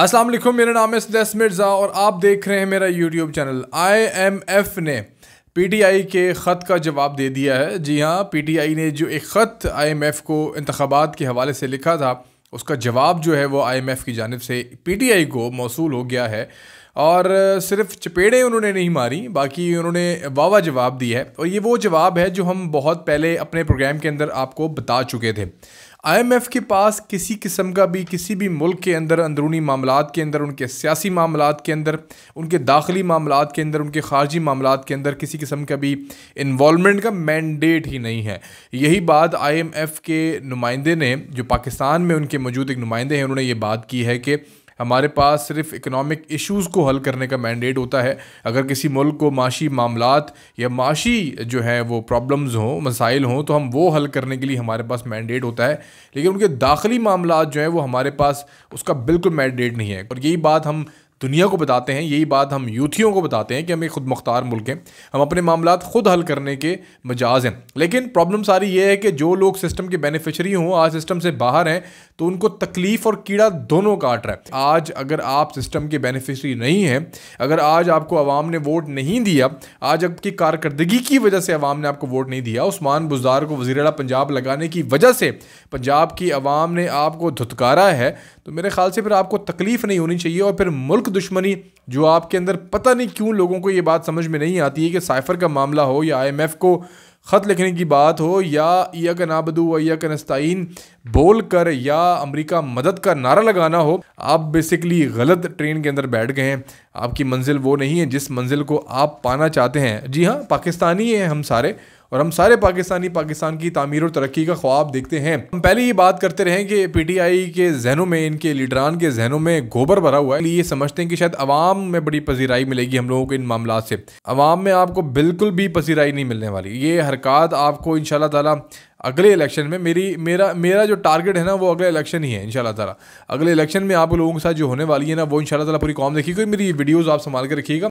अस्सलाम वालेकुम, मेरा नाम है असद एस मिर्ज़ा और आप देख रहे हैं मेरा यूट्यूब चैनल। IMF ने PTI के ख़त का जवाब दे दिया है। जी हाँ, PTI ने जो एक ख़त IMF को इंतख़ाबात के हवाले से लिखा था, उसका जवाब जो है वो IMF की जानिब से PTI को मौसूल हो गया है। और सिर्फ चपेड़ें उन्होंने नहीं मारी, बाकी उन्होंने वावा जवाब दिया है। और ये वो जवाब है जो हम बहुत पहले अपने प्रोग्राम के अंदर आपको बता चुके थे। IMF के पास किसी किस्म का भी किसी भी मुल्क के अंदर अंदरूनी मामलात के अंदर, उनके सियासी मामलात के अंदर, उनके दाखिली मामलात के अंदर, उनके ख़ारजी मामलात के अंदर किसी किस्म का भी इन्वॉलमेंट का मैंडेट ही नहीं है। यही बात IMF के नुमाइंदे ने, जो पाकिस्तान में उनके मौजूद एक नुमाइंदे हैं, उन्होंने ये बात की है कि हमारे पास सिर्फ इकनॉमिक इश्यूज़ को हल करने का मैंडेट होता है। अगर किसी मुल्क को माशी मामलात या माशी जो है वो प्रॉब्लम्स हों, मसाइल हों, तो हम वो हल करने के लिए हमारे पास मैंडेट होता है। लेकिन उनके दाखिली मामलात जो हैं वो हमारे पास उसका बिल्कुल मैंडेट नहीं है। और यही बात हम दुनिया को बताते हैं, यही बात हम यूथियों को बताते हैं कि हम एक ख़ुद मुख्तार मुल्क हैं, हम अपने मामलात ख़ुद हल करने के मजाज हैं। लेकिन प्रॉब्लम सारी ये है कि जो लोग सिस्टम के बेनिफिशरी हों, आज सिस्टम से बाहर हैं, तो उनको तकलीफ़ और कीड़ा दोनों काट रहा है। आज अगर आप सिस्टम के बेनिफिशरी नहीं हैं, अगर आज आपको आवाम ने वोट नहीं दिया, आज आपकी कारकर्दगी की वजह से आवाम ने आपको वोट नहीं दिया, उस्मान बुज़दार को वज़ीर-ए-आला पंजाब लगाने की वजह से पंजाब की आवाम ने आपको धुतकारा है, तो मेरे ख्याल से फिर आपको तकलीफ़ नहीं होनी चाहिए। और फिर मुल्क दुश्मनी जो आपके अंदर, पता नहीं क्यों लोगों को ये बात समझ में नहीं आती है कि साइफर का मामला हो या IMF को ख़त लिखने की बात हो या इय्याक नअबुदु व इय्याक नस्ताईन बोल कर या अमेरिका मदद का नारा लगाना हो, आप बेसिकली गलत ट्रेन के अंदर बैठ गए हैं। आपकी मंजिल वो नहीं है जिस मंजिल को आप पाना चाहते हैं। जी हाँ, पाकिस्तानी हैं हम सारे, और हम सारे पाकिस्तानी पाकिस्तान की तामीर और तरक्की का ख्वाब देखते हैं। हम पहले ये बात करते रहें कि PTI के जहनों में, इनके लीडरान के जहनों में गोबर भरा हुआ है। ये समझते हैं कि शायद आवाम में बड़ी पसीराई मिलेगी हम लोगों को इन मामलात से। आवाम में आपको बिल्कुल भी पसीराई नहीं मिलने वाली। ये हरकत आपको इंशाल्लाह ताला अगले इलेक्शन में, मेरा जो टारगेट है ना वो अगले इलेक्शन ही है इंशाल्लाह ताला। अगले इलेक्शन में आप लोगों के साथ जो होने वाली है ना वो इंशाल्लाह ताला पूरी कौम देखिएगा। मेरी वीडियोज़ आप संभाल के रखिएगा।